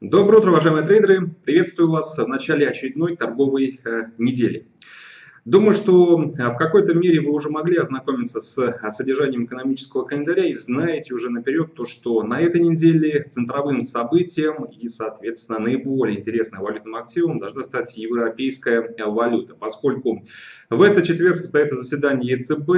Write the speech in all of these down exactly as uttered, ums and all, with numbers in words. Доброе утро, уважаемые трейдеры! Приветствую вас в начале очередной торговой недели. Думаю, что в какой-то мере вы уже могли ознакомиться с содержанием экономического календаря и знаете уже наперед то, что на этой неделе центровым событием и, соответственно, наиболее интересным валютным активом должна стать европейская валюта, поскольку в этот четверг состоится заседание ЕЦБ,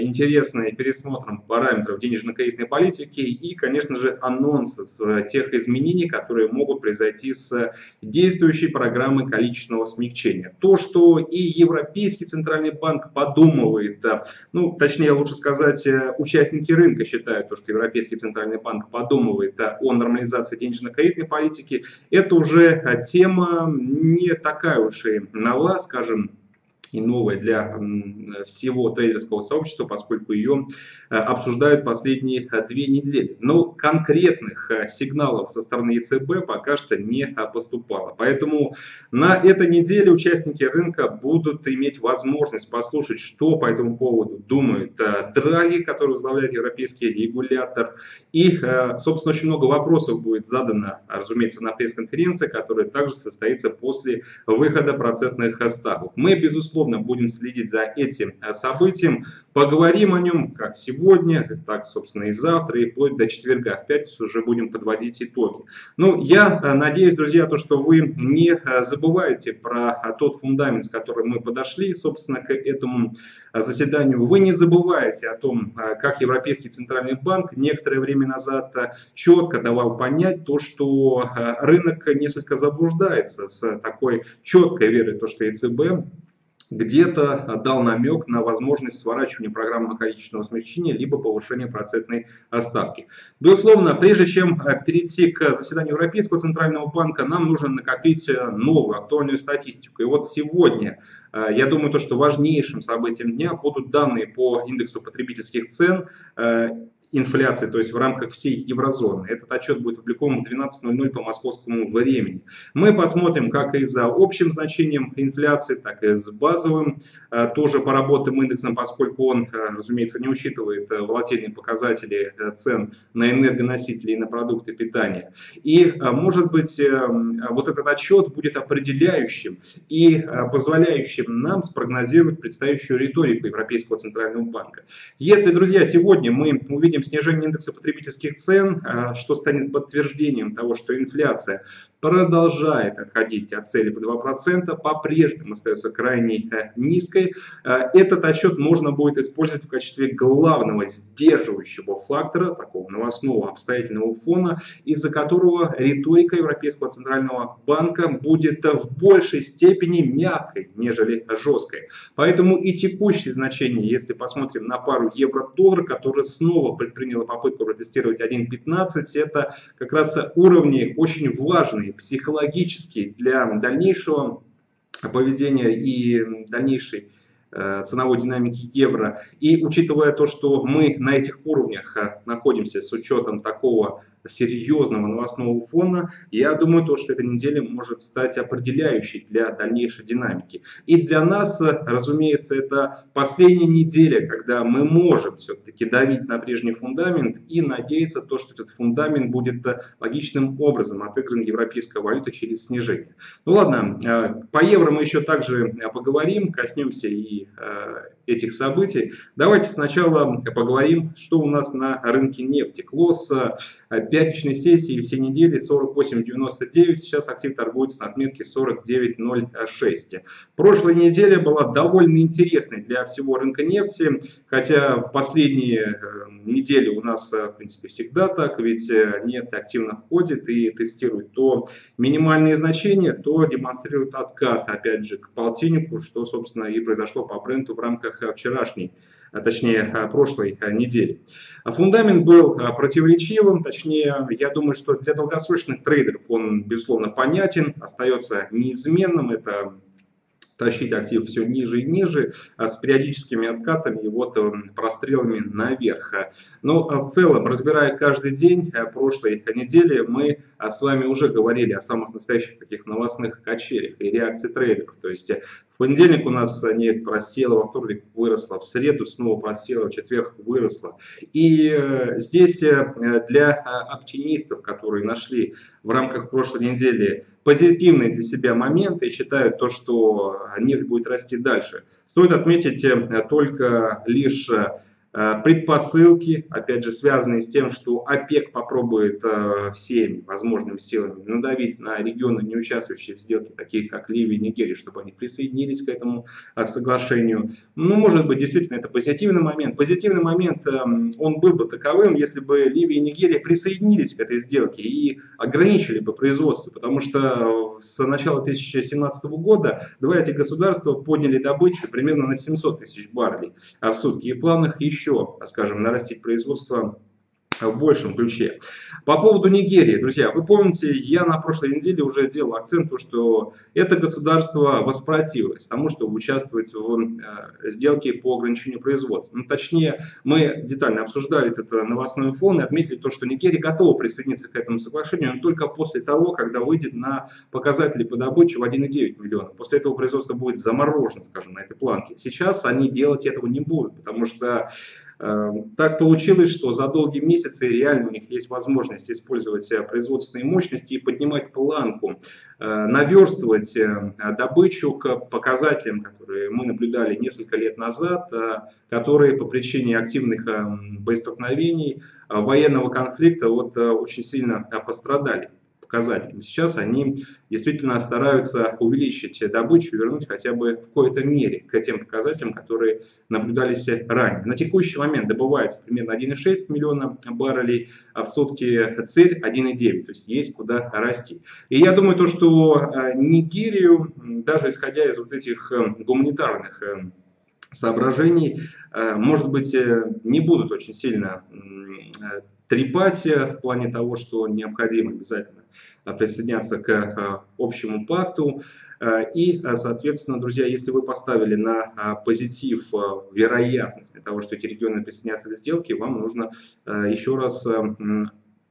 интересное пересмотром параметров денежно-кредитной политики и, конечно же, анонс тех изменений, которые могут произойти с действующей программой количественного смягчения. То, что и Европейский Европейский Центральный Банк подумывает, ну, точнее, лучше сказать, участники рынка считают, что Европейский Центральный Банк подумывает о нормализации денежно-кредитной политики, это уже тема не такая уж и нова, скажем, и новая для всего трейдерского сообщества, поскольку ее обсуждают последние две недели. Но конкретных сигналов со стороны ЕЦБ пока что не поступало. Поэтому на этой неделе участники рынка будут иметь возможность послушать, что по этому поводу думает Драги, который возглавляет европейский регулятор. И, собственно, очень много вопросов будет задано, разумеется, на пресс-конференции, которая также состоится после выхода процентных ставок. Мы, безусловно, будем следить за этим событием, поговорим о нем как сегодня, так, собственно, и завтра, и вплоть до четверга, в пятницу уже будем подводить итоги. Ну, я надеюсь, друзья, то, что вы не забываете про тот фундамент, с которым мы подошли, собственно, к этому заседанию. Вы не забываете о том, как Европейский Центральный Банк некоторое время назад четко давал понять то, что рынок несколько заблуждается с такой четкой верой, то, что ЕЦБ где-то дал намек на возможность сворачивания программы количественного смягчения либо повышения процентной ставки. Безусловно, прежде чем перейти к заседанию Европейского Центрального Банка, нам нужно накопить новую актуальную статистику. И вот сегодня, я думаю, то, что важнейшим событием дня будут данные по индексу потребительских цен, инфляции, то есть в рамках всей еврозоны. Этот отчет будет опубликован в двенадцать ноль ноль по московскому времени. Мы посмотрим, как и за общим значением инфляции, так и с базовым, тоже поработаем индексом, поскольку он, разумеется, не учитывает волатильные показатели цен на энергоносители и на продукты питания. И, может быть, вот этот отчет будет определяющим и позволяющим нам спрогнозировать предстоящую риторику Европейского Центрального Банка. Если, друзья, сегодня мы увидим снижение индекса потребительских цен, что станет подтверждением того, что инфляция продолжает отходить от цели по два процента, по-прежнему остается крайне низкой. Этот отчет можно будет использовать в качестве главного сдерживающего фактора, такого новостного обстоятельного фона, из-за которого риторика Европейского Центрального Банка будет в большей степени мягкой, нежели жесткой. Поэтому и текущие значения, если посмотрим на пару евро-доллар, которые снова предприняла попытку протестировать один пятнадцать, это как раз уровни очень важные, психологические для дальнейшего поведения и дальнейшей ценовой динамики евро. И учитывая то, что мы на этих уровнях находимся с учетом такого серьезного новостного фона, я думаю, то, что эта неделя может стать определяющей для дальнейшей динамики. И для нас, разумеется, это последняя неделя, когда мы можем все-таки давить на прежний фундамент и надеяться, то, что этот фундамент будет логичным образом отыгран европейская валюта через снижение. Ну ладно, по евро мы еще также поговорим, коснемся и этих событий. Давайте сначала поговорим, что у нас на рынке нефти. Клосс пятничной сессии всей недели сорок восемь девяносто девять, сейчас актив торгуется на отметке сорок девять ноль шесть. Прошлая неделя была довольно интересной для всего рынка нефти, хотя в последние недели у нас, в принципе, всегда так, ведь нефть активно ходит и тестирует то минимальные значения, то демонстрирует откат, опять же, к полтиннику, что, собственно, и произошло по бренду в рамках вчерашней, точнее, прошлой недели. Фундамент был противоречивым, точнее, я думаю, что для долгосрочных трейдеров он, безусловно, понятен, остается неизменным. Это тащить актив все ниже и ниже, с периодическими откатами и вот прострелами наверх. Но в целом, разбирая каждый день прошлой недели, мы с вами уже говорили о самых настоящих таких новостных качелях и реакции трейдеров. То есть, в понедельник у нас нефть просела, во вторник выросла, в среду снова просела, в четверг выросла. И здесь для оптимистов, которые нашли в рамках прошлой недели позитивные для себя моменты и считают то, что нефть будет расти дальше, стоит отметить только лишь предпосылки, опять же, связанные с тем, что ОПЕК попробует э, всеми возможными силами надавить на регионы, не участвующие в сделке, такие как Ливия и Нигерия, чтобы они присоединились к этому э, соглашению. Ну, может быть, действительно, это позитивный момент. Позитивный момент, э, он был бы таковым, если бы Ливия и Нигерия присоединились к этой сделке и ограничили бы производство, потому что с начала две тысячи семнадцатого года два эти государства подняли добычу примерно на семьсот тысяч баррелей в сутки, и в планах еще Еще, скажем, нарастить производство в большем ключе. По поводу Нигерии, друзья, вы помните, я на прошлой неделе уже делал акцент, что это государство воспротивилось тому, чтобы участвовать в сделке по ограничению производства. Ну, точнее, мы детально обсуждали этот новостной фон и отметили то, что Нигерия готова присоединиться к этому соглашению, но только после того, когда выйдет на показатели по добыче в один и девять миллиона. После этого производство будет заморожено, скажем, на этой планке. Сейчас они делать этого не будут, потому что так получилось, что за долгие месяцы реально у них есть возможность использовать производственные мощности и поднимать планку, наверстывать добычу к показателям, которые мы наблюдали несколько лет назад, которые по причине активных боестолкновений, военного конфликта вот очень сильно пострадали. Сейчас они действительно стараются увеличить добычу, вернуть хотя бы в какой-то мере к тем показателям, которые наблюдались ранее. На текущий момент добывается примерно один и шесть миллиона баррелей, а в сутки цель один и девять, то есть есть куда расти. И я думаю, то, что Нигерию, даже исходя из вот этих гуманитарных соображений, может быть, не будут очень сильно трепать в плане того, что необходимо обязательно присоединяться к общему пакту. И, соответственно, друзья, если вы поставили на позитив вероятность того, что эти регионы присоединятся к сделке, вам нужно еще раз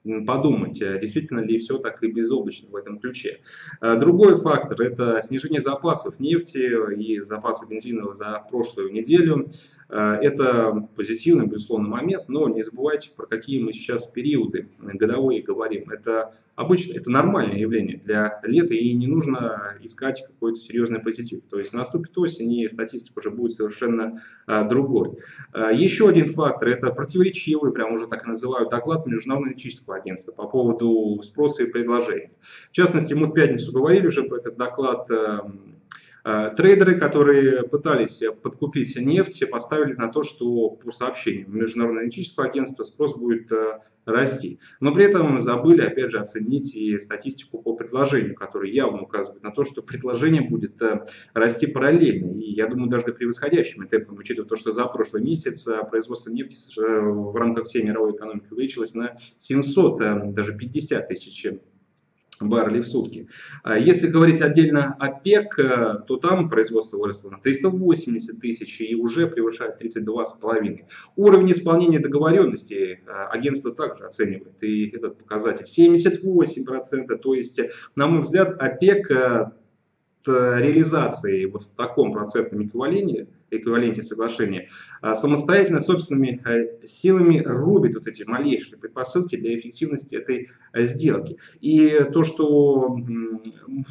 подумать, действительно ли все так и безоблачно в этом ключе. Другой фактор – это снижение запасов нефти и запасов бензина за прошлую неделю. Это позитивный, безусловно, момент, но не забывайте, про какие мы сейчас периоды годовые говорим. Это обычно, это нормальное явление для лета, и не нужно искать какой-то серьезный позитив. То есть наступит осень, и статистика уже будет совершенно а, другой. А, еще один фактор – это противоречивый, прям уже так и называют, доклад Международного энергетического агентства по поводу спроса и предложения. В частности, мы в пятницу говорили уже про этот доклад. Трейдеры, которые пытались подкупить нефть, поставили на то, что по сообщениям Международного энергетического агентства спрос будет расти. Но при этом забыли, опять же, оценить и статистику по предложению, которая явно указывает на то, что предложение будет расти параллельно. И я думаю, даже превосходящими темпами, учитывая то, что за прошлый месяц производство нефти в рамках всей мировой экономики увеличилось на семьсот, даже пятьдесят тысяч баррелей в сутки. Если говорить отдельно о ОПЕК, то там производство выросло на триста восемьдесят тысяч и уже превышает тридцать два с половиной. Уровень исполнения договоренностей агентство также оценивает, и этот показатель семьдесят восемь процентов, то есть, на мой взгляд, ОПЕК реализации вот в таком процентном эквиваленте, эквиваленте соглашения самостоятельно собственными силами рубит вот эти малейшие предпосылки для эффективности этой сделки. И то, что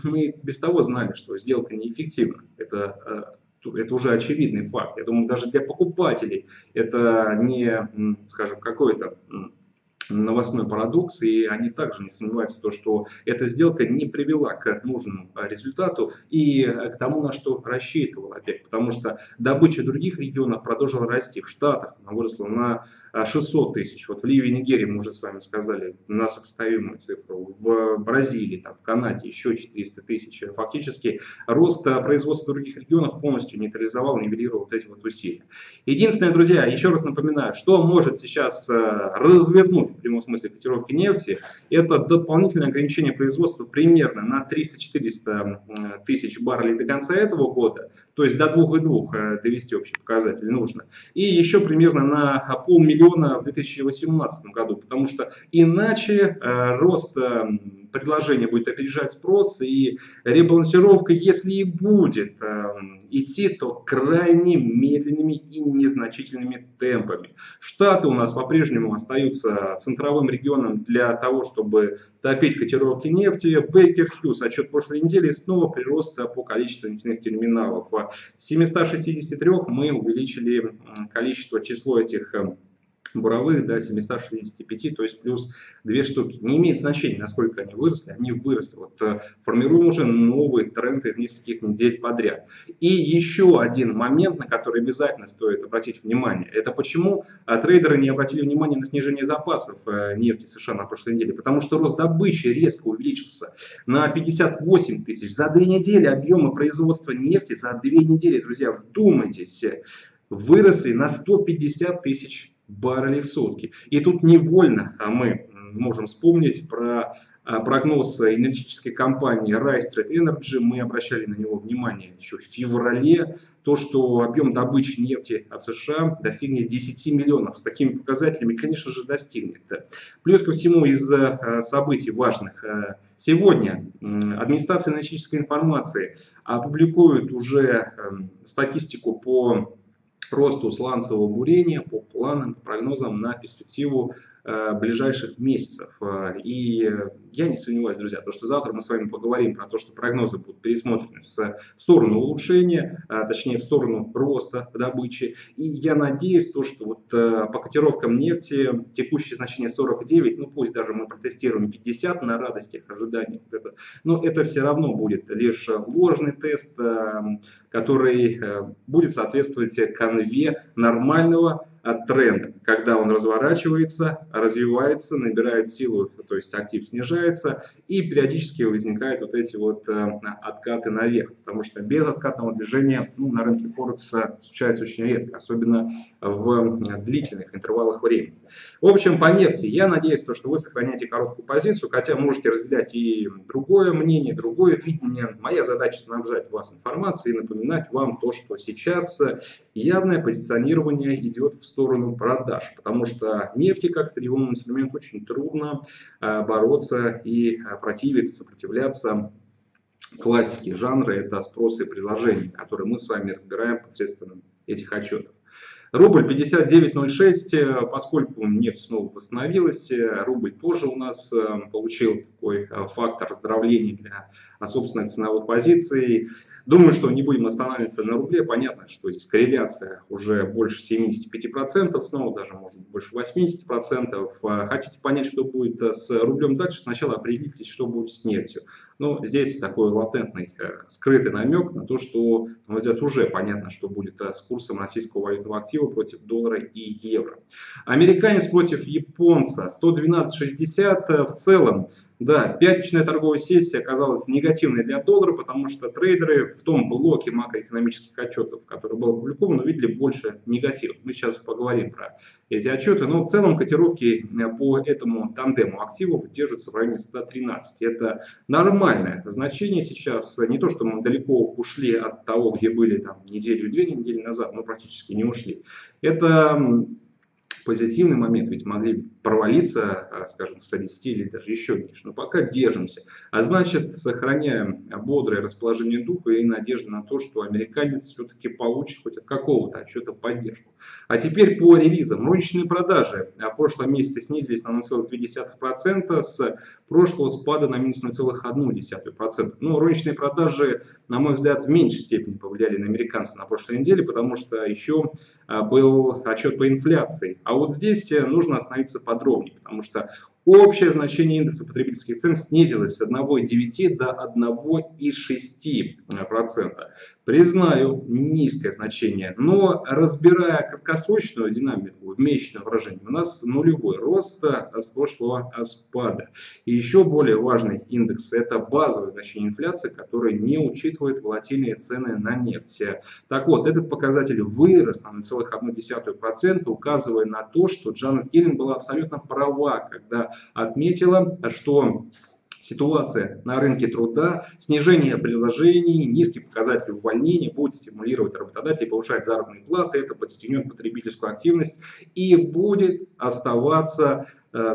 мы без того знали, что сделка неэффективна, это Это уже очевидный факт. Я думаю, даже для покупателей это не, скажем, какой-то новостной парадокс, и они также не сомневаются в том, что эта сделка не привела к нужному результату и к тому, на что рассчитывал ОПЕК, потому что добыча других регионов продолжила расти. В Штатах она выросла на шестьсот тысяч, вот в Ливии и Нигерии мы уже с вами сказали на сопоставимую цифру, в Бразилии, там, в Канаде еще четыреста тысяч. Фактически рост производства других регионов полностью нейтрализовал, нивелировал вот эти вот усилия. Единственное, друзья, еще раз напоминаю, что может сейчас развернуть в прямом смысле котировки нефти, это дополнительное ограничение производства примерно на триста-четыреста тысяч баррелей до конца этого года, то есть до двух и двух довести общий показатель нужно, и еще примерно на полмиллиона в две тысячи восемнадцатом году, потому что иначе рост предложение будет опережать спрос, и ребалансировка, если и будет идти, то крайне медленными и незначительными темпами. Штаты у нас по-прежнему остаются центровым регионом для того, чтобы топить котировки нефти. Бейкер-Хьюз, отчет прошлой недели, снова прирост по количеству нефтяных терминалов. С семисот шестидесяти трёх мы увеличили количество, число этих буровых до семисот шестидесяти пяти, то есть плюс две штуки. Не имеет значения, насколько они выросли, они выросли. Вот, формируем уже новый тренд из нескольких недель подряд. И еще один момент, на который обязательно стоит обратить внимание, это почему трейдеры не обратили внимания на снижение запасов нефти США на прошлой неделе. Потому что рост добычи резко увеличился на пятьдесят восемь тысяч. За две недели объемы производства нефти, за две недели, друзья, вдумайтесь, выросли на сто пятьдесят тысяч баррелей в сутки. И тут невольно мы можем вспомнить про прогноз энергетической компании Райстрит Энерджи. Мы обращали на него внимание еще в феврале. То, что объем добычи нефти от США достигнет десяти миллионов. С такими показателями, конечно же, достигнет. Плюс ко всему, из событий важных. Сегодня администрация энергетической информации опубликует уже статистику по росту сланцевого бурения, по планам, по прогнозам на перспективу э, ближайших месяцев. И э, я не сомневаюсь, друзья, то, что завтра мы с вами поговорим про то, что прогнозы будут пересмотрены с, в сторону улучшения, а, точнее в сторону роста добычи. И я надеюсь, то, что вот, э, по котировкам нефти текущее значение сорок девять, ну пусть даже мы протестируем пятьдесят на радостях, ожиданиях, вот это, но это все равно будет лишь ложный тест, э, который э, будет соответствовать конвейеру нормального тренда, когда он разворачивается, развивается, набирает силу, то есть актив снижается, и периодически возникают вот эти вот откаты наверх, потому что без откатного движения, ну, на рынке Форекс случается очень редко, особенно в длительных интервалах времени. В общем, по нефти я надеюсь, то, что вы сохраняете короткую позицию, хотя можете разделять и другое мнение, другое видение. Моя задача снабжать вас информацией и напоминать вам то, что сейчас явное позиционирование идет в сторону продаж, потому что нефти как сырьевому инструменту очень трудно э, бороться и э, противиться, сопротивляться классике жанра. Это спрос и предложение, которые мы с вами разбираем посредством этих отчетов. Рубль пятьдесят девять ноль шесть, поскольку нефть снова восстановилась, рубль тоже у нас получил такой фактор оздоровления для собственной ценовой позиции. Думаю, что не будем останавливаться на рубле. Понятно, что здесь корреляция уже больше семидесяти пяти процентов, снова даже может быть больше восьмидесяти процентов. Хотите понять, что будет с рублем дальше, сначала определитесь, что будет с нефтью. Но здесь такой латентный, скрытый намек на то, что, на мой взгляд, уже понятно, что будет с курсом российского валютного актива против доллара и евро. Американец против японца сто двенадцать шестьдесят. В целом, да, пятничная торговая сессия оказалась негативной для доллара, потому что трейдеры в том блоке макроэкономических отчетов, который был опубликован, увидели больше негатива. Мы сейчас поговорим про эти отчеты, но в целом котировки по этому тандему активов держатся в районе ста тринадцати. Это нормальное значение сейчас. Не то, что мы далеко ушли от того, где были там неделю-две недели назад, мы практически не ушли. Это позитивный момент, ведь могли провалиться, скажем, сто десять или даже еще меньше. Но пока держимся. А значит, сохраняем бодрое расположение духа и надежду на то, что американец все-таки получит хоть от какого-то отчета поддержку. А теперь по релизам. Розничные продажи в прошлом месяце снизились на ноль целых две десятых процента, с прошлого спада на минус ноль целых одну десятую процента. Но розничные продажи, на мой взгляд, в меньшей степени повлияли на американцев на прошлой неделе, потому что еще был отчет по инфляции. А вот здесь нужно остановиться подробнее, потому что общее значение индекса потребительских цен снизилось с одной целой девяти десятых до одной целой шести десятых процента. Признаю, низкое значение, но разбирая краткосрочную динамику в месячном выражении, у нас нулевой рост с прошлого спада. И еще более важный индекс – это базовое значение инфляции, которое не учитывает волатильные цены на нефть. Так вот, этот показатель вырос на ноль целых одну десятую процента, указывая на то, что Джанет Йеллен была абсолютно права, когда отметила, что ситуация на рынке труда, снижение предложений, низкие показатели увольнения будут стимулировать работодателей повышать заработные платы, это подстегнет потребительскую активность и будет оставаться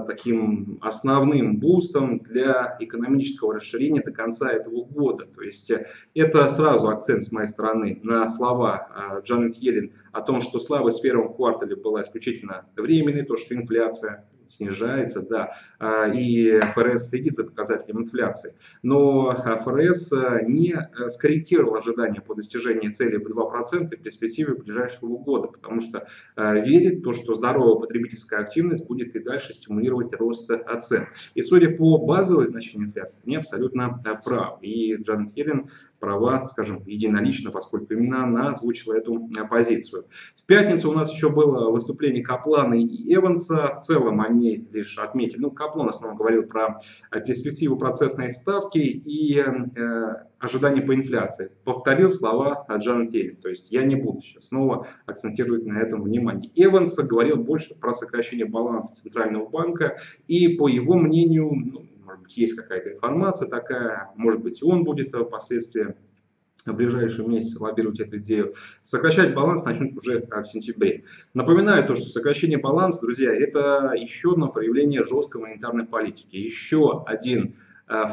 таким основным бустом для экономического расширения до конца этого года. То есть это сразу акцент с моей стороны на слова Джанет Йеллен о том, что слабость в первом квартале была исключительно временной, то, что инфляция снижается, да, и ФРС следит за показателем инфляции. Но ФРС не скорректировал ожидания по достижению цели в два процента в перспективе ближайшего года, потому что верит в то, что здоровая потребительская активность будет и дальше стимулировать рост цен. И судя по базовой значению инфляции, не абсолютно прав. И Джанет Йеллен права, скажем, единолично, поскольку именно она озвучила эту позицию. В пятницу у нас еще было выступление Каплана и Эванса. В целом они лишь отметили, ну, Каплан в основном говорил про перспективу процентной ставки и э, ожидания по инфляции. Повторил слова Джанет Йеллен, то есть я не буду сейчас снова акцентировать на этом внимание. Эванс говорил больше про сокращение баланса Центрального банка, и по его мнению, ну, может быть, есть какая-то информация такая, может быть, и он будет впоследствии в ближайшие месяцы лоббировать эту идею. Сокращать баланс начнут уже в сентябре. Напоминаю то, что сокращение баланса, друзья, это еще одно проявление жесткой монетарной политики. Еще один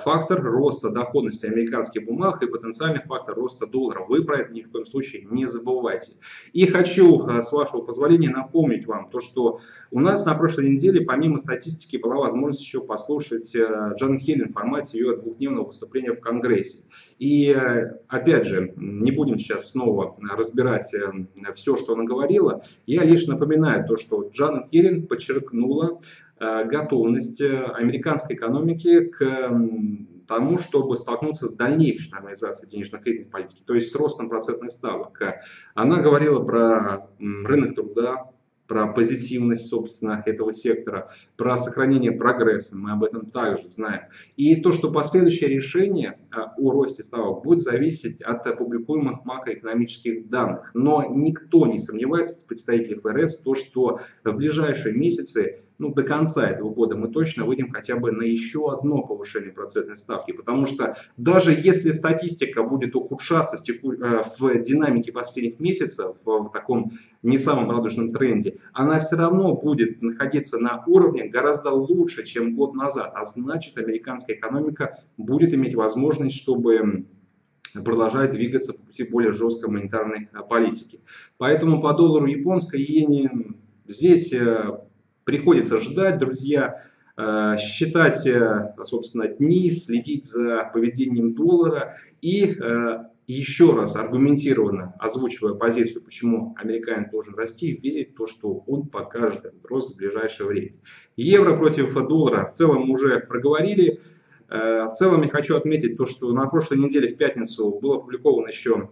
фактор роста доходности американских бумаг и потенциальный фактор роста доллара. Вы про это ни в коем случае не забывайте. И хочу, с вашего позволения, напомнить вам то, что у нас на прошлой неделе, помимо статистики, была возможность еще послушать Джанет Йеллен в формате ее двухдневного выступления в Конгрессе. И, опять же, не будем сейчас снова разбирать все, что она говорила. Я лишь напоминаю то, что Джанет Йеллен подчеркнула готовность американской экономики к тому, чтобы столкнуться с дальнейшей нормализацией денежно-кредитной политики, то есть с ростом процентных ставок. Она говорила про рынок труда, про позитивность, собственно, этого сектора, про сохранение прогресса, мы об этом также знаем. И то, что последующее решение о росте ставок будет зависеть от опубликуемых макроэкономических данных. Но никто не сомневается, представители ФРС, то, что в ближайшие месяцы, ну, до конца этого года мы точно выйдем хотя бы на еще одно повышение процентной ставки, потому что даже если статистика будет ухудшаться в динамике последних месяцев, в таком не самом радужном тренде, она все равно будет находиться на уровне гораздо лучше, чем год назад, а значит, американская экономика будет иметь возможность, чтобы продолжает двигаться по пути более жесткой монетарной политики. Поэтому по доллару японской иене здесь приходится ждать, друзья, считать, собственно, дни, следить за поведением доллара и еще раз аргументированно, озвучивая позицию, почему американец должен расти, верить в то, что он покажет этот рост в ближайшее время. Евро против доллара в целом мы уже проговорили. В целом я хочу отметить то, что на прошлой неделе в пятницу был опубликован еще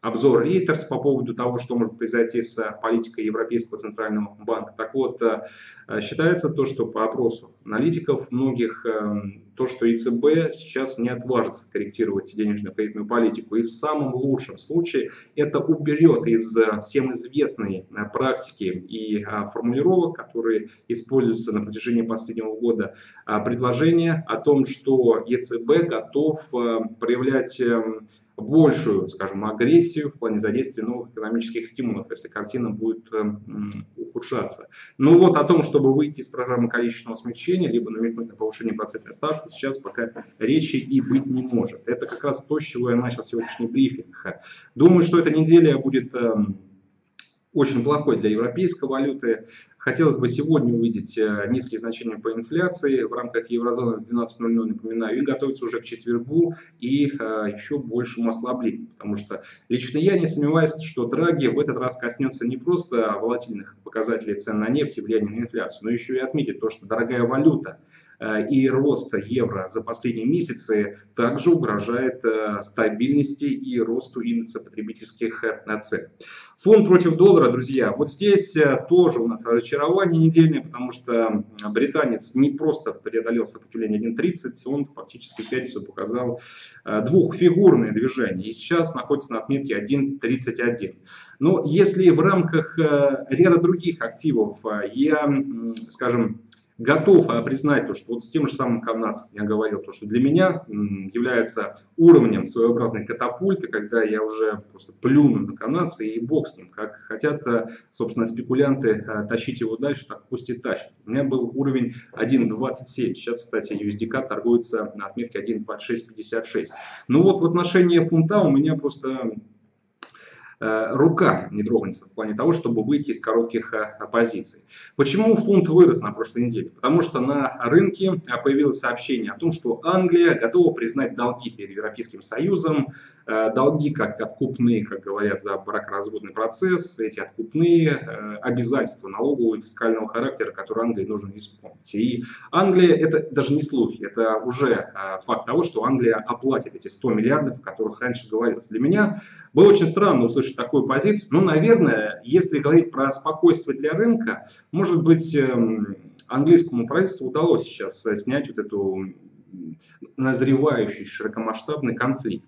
обзор Reuters по поводу того, что может произойти с политикой Европейского Центрального Банка. Так вот, считается то, что по опросу аналитиков многих, то, что ЕЦБ сейчас не отважится корректировать денежно-кредитную политику. И в самом лучшем случае это уберет из всем известной практики и формулировок, которые используются на протяжении последнего года, предложение о том, что ЕЦБ готов проявлять большую, скажем, агрессию в плане задействия новых экономических стимулов, если картина будет э, ухудшаться. Ну вот о том, чтобы выйти из программы количественного смягчения, либо намекнуть на повышение процентной ставки, сейчас пока речи и быть не может. Это как раз то, с чего я начал сегодняшний брифинг. Думаю, что эта неделя будет э, очень плохой для европейской валюты. Хотелось бы сегодня увидеть низкие значения по инфляции в рамках еврозоны в двенадцать ноль ноль, напоминаю, и готовиться уже к четвергу и а, еще большему ослаблению. Потому что лично я не сомневаюсь, что Драги в этот раз коснется не просто волатильных показателей цен на нефть и влияния на инфляцию, но еще и отметит то, что дорогая валюта а, и рост евро за последние месяцы также угрожает а, стабильности и росту индекса потребительских а, цен. Фунт против доллара, друзья, вот здесь а, тоже у нас разочарование. Разочарование недельное, потому что британец не просто преодолел сопротивление один тридцать, он фактически в пятницу показал двухфигурное движение и сейчас находится на отметке один тридцать один. Но если в рамках ряда других активов я, скажем, готов признать то, что вот с тем же самым канадцем я говорил, то, что для меня является уровнем своеобразной катапульты, когда я уже просто плюну на канадца и бог с ним. Как хотят, собственно, спекулянты тащить его дальше, так пусть и тащат. У меня был уровень один двадцать семь. Сейчас, кстати, ю эс ди си торгуется на отметке один двадцать шесть пятьдесят шесть. Ну вот в отношении фунта у меня просто... рука не дрогнется в плане того, чтобы выйти из коротких позиций. Почему фунт вырос на прошлой неделе? Потому что на рынке появилось сообщение о том, что Англия готова признать долги перед Европейским Союзом. Долги как откупные, как говорят, за бракоразводный процесс. Эти откупные обязательства налогового и фискального характера, которые Англии нужно исполнить. И Англия, это даже не слухи, это уже факт того, что Англия оплатит эти сто миллиардов, о которых раньше говорилось. Для меня было очень странно услышать такую позицию. Ну, наверное, если говорить про спокойствие для рынка, может быть, английскому правительству удалось сейчас снять вот эту назревающий широкомасштабный конфликт.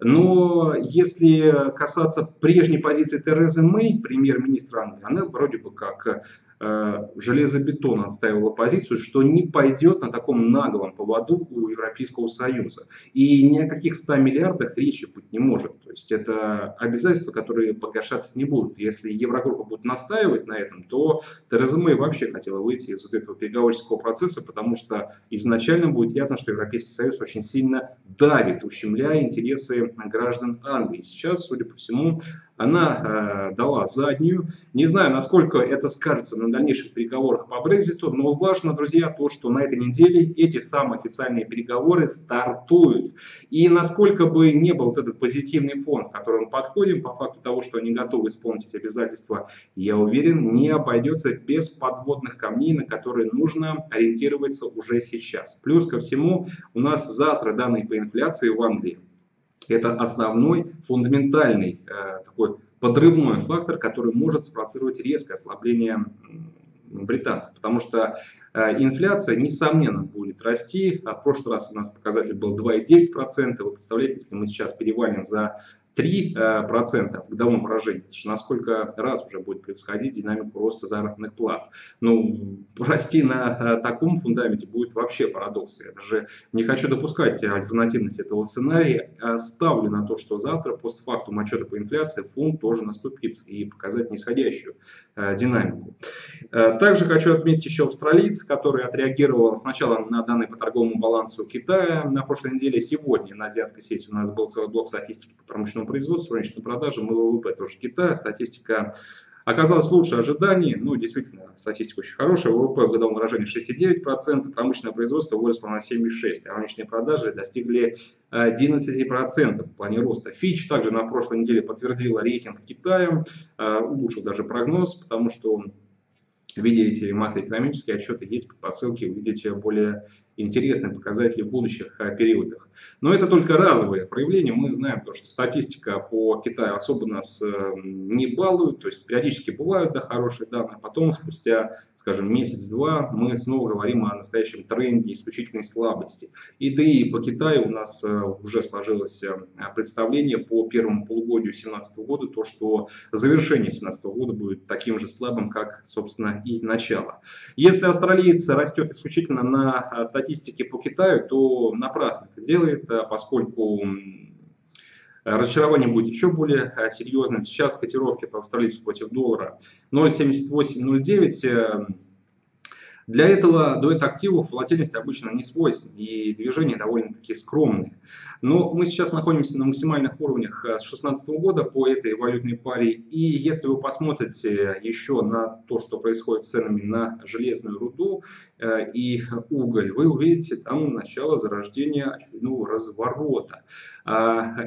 Но если касаться прежней позиции Терезы Мэй, премьер-министра Англии, она вроде бы как э, железобетон отставила позицию, что не пойдет на таком наглом поводу у Европейского Союза. И ни о каких ста миллиардах речи быть не может. То есть это обязательства, которые погашаться не будут. Если Еврогруппа будет настаивать на этом, то Тереза Мэй вообще хотела выйти из вот этого переговорческого процесса, потому что изначально будет ясно, что Европейский Союз очень сильно давит, ущемляя интересы граждан Англии. Сейчас, судя по всему, она э, дала заднюю. Не знаю, насколько это скажется на дальнейших переговорах по Брекзиту, но важно, друзья, то, что на этой неделе эти самые официальные переговоры стартуют. И насколько бы не был вот этот позитивный фон, с которым подходим, по факту того, что они готовы исполнить обязательства, я уверен, не обойдется без подводных камней, на которые нужно ориентироваться уже сейчас. Плюс ко всему, у нас завтра данные по инфляции в Англии. Это основной, фундаментальный, э, такой подрывной фактор, который может спровоцировать резкое ослабление британцев. Потому что э, инфляция, несомненно, будет расти. А в прошлый раз у нас показатель был два и девять десятых процента. Вы представляете, если мы сейчас перевалим за три процента в годовом выражении, насколько раз уже будет превосходить динамику роста заработных плат. Ну, расти на таком фундаменте будет вообще парадокс. Я даже не хочу допускать альтернативность этого сценария. Ставлю на то, что завтра, постфактум отчета по инфляции, фунт тоже наступится и показать нисходящую динамику. Также хочу отметить еще австралийца, который отреагировал сначала на данные по торговому балансу Китая на прошлой неделе. Сегодня на азиатской сессии у нас был целый блок статистики по промышленному производства, рыночной продажи, МВВП тоже Китая. Статистика оказалась лучше ожиданий. Ну, действительно, статистика очень хорошая. ВВП в годовом выражении шесть и девять десятых процента, промышленное производство выросло на семь и шесть десятых процента, а рыночные продажи достигли одиннадцати процентов в плане роста. Фич также на прошлой неделе подтвердила рейтинг Китая, улучшил даже прогноз, потому что видите, макроэкономические отчеты есть предпосылки увидеть более интересные показатели в будущих периодах. Но это только разовые проявления. Мы знаем, то, что статистика по Китаю особо нас не балует. То есть периодически бывают, да, хорошие данные. Потом спустя, скажем, месяц-два мы снова говорим о настоящем тренде исключительной слабости. И да и по Китаю у нас уже сложилось представление по первому полугодию две тысячи семнадцатого года, то, что завершение две тысячи семнадцатого года будет таким же слабым, как, собственно, и начало. Если австралиец растет исключительно на статистике, статистики по Китаю, то напрасно это делает, поскольку разочарование будет еще более серьезным. Сейчас котировки по австралийцу против доллара ноль семьдесят восемь ноль девять. Для этого дуэт активов волатильность обычно не свойственна, и движения довольно-таки скромные. Но мы сейчас находимся на максимальных уровнях с две тысячи шестнадцатого года по этой валютной паре. И если вы посмотрите еще на то, что происходит с ценами на железную руду и уголь, вы увидите там начало зарождения очередного разворота.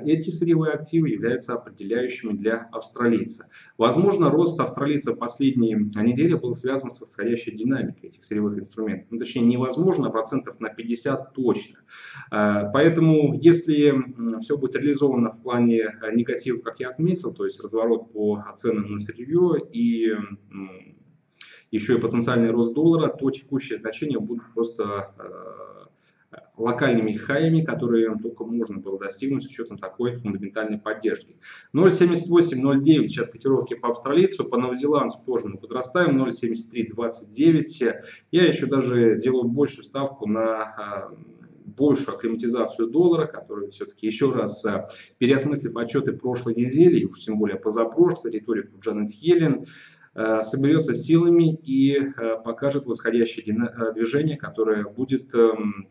Эти сырьевые активы являются определяющими для австралийца. Возможно, рост австралийца в последние недели был связан с восходящей динамикой этих сырьевых инструментов. Ну, точнее, невозможно, процентов на пятьдесят точно. Поэтому, если все будет реализовано в плане негатива, как я отметил, то есть разворот по ценам на сырье и еще и потенциальный рост доллара, то текущие значения будут просто локальными хаями, которые только можно было достигнуть с учетом такой фундаментальной поддержки. ноль семьдесят восемь ноль девять сейчас котировки по австралийцу, по новозеландцу тоже мы подрастаем, ноль семьдесят три двадцать девять. Я еще даже делаю большую ставку на большую акклиматизацию доллара, который все-таки еще раз, переосмыслив отчеты прошлой недели, и уж тем более позапрошлой, риторику Джанет Йеллен, соберется силами и покажет восходящее движение, которое будет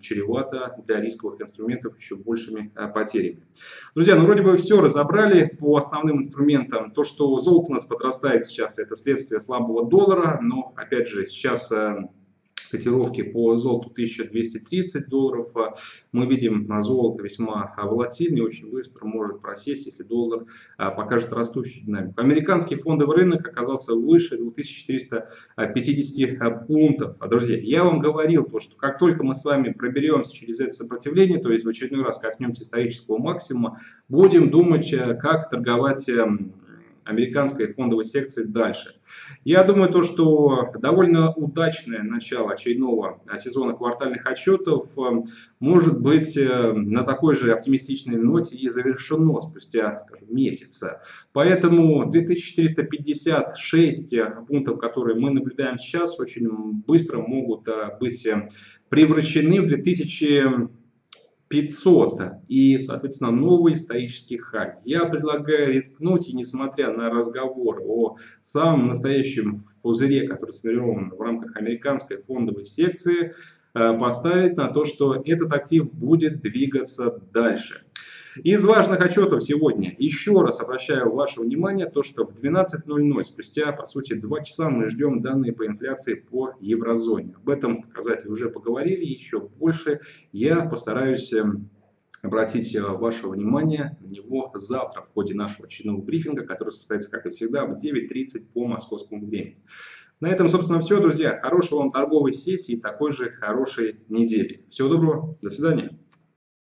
чревато для рисковых инструментов еще большими потерями. Друзья, ну вроде бы все разобрали по основным инструментам. То, что золото у нас подрастает сейчас, это следствие слабого доллара, но опять же сейчас котировки по золоту тысяча двести тридцать долларов. Мы видим, золото весьма волатильное, очень быстро может просесть, если доллар покажет растущую динамику. Американский фондовый рынок оказался выше две тысячи четыреста пятьдесят пунктов. А, друзья, я вам говорил, то, что как только мы с вами проберемся через это сопротивление, то есть в очередной раз коснемся исторического максимума, будем думать, как торговать американской фондовой секции дальше. Я думаю, то, что довольно удачное начало очередного сезона квартальных отчетов может быть на такой же оптимистичной ноте и завершено спустя, скажем, месяца. Поэтому две тысячи четыреста пятьдесят шесть пунктов, которые мы наблюдаем сейчас, очень быстро могут быть превращены в две тысячи пятьсот и, соответственно, новый исторический хай. Я предлагаю рискнуть, и несмотря на разговор о самом настоящем пузыре, который сформирован в рамках американской фондовой секции, поставить на то, что этот актив будет двигаться дальше. Из важных отчетов сегодня еще раз обращаю ваше внимание, то что в двенадцать ноль ноль, спустя по сути два часа, мы ждем данные по инфляции по еврозоне. Об этом показателе уже поговорили, еще больше я постараюсь обратить ваше внимание на него завтра в ходе нашего очередного брифинга, который состоится, как и всегда, в девять тридцать по московскому времени. На этом, собственно, все, друзья. Хорошей вам торговой сессии и такой же хорошей недели. Всего доброго, до свидания.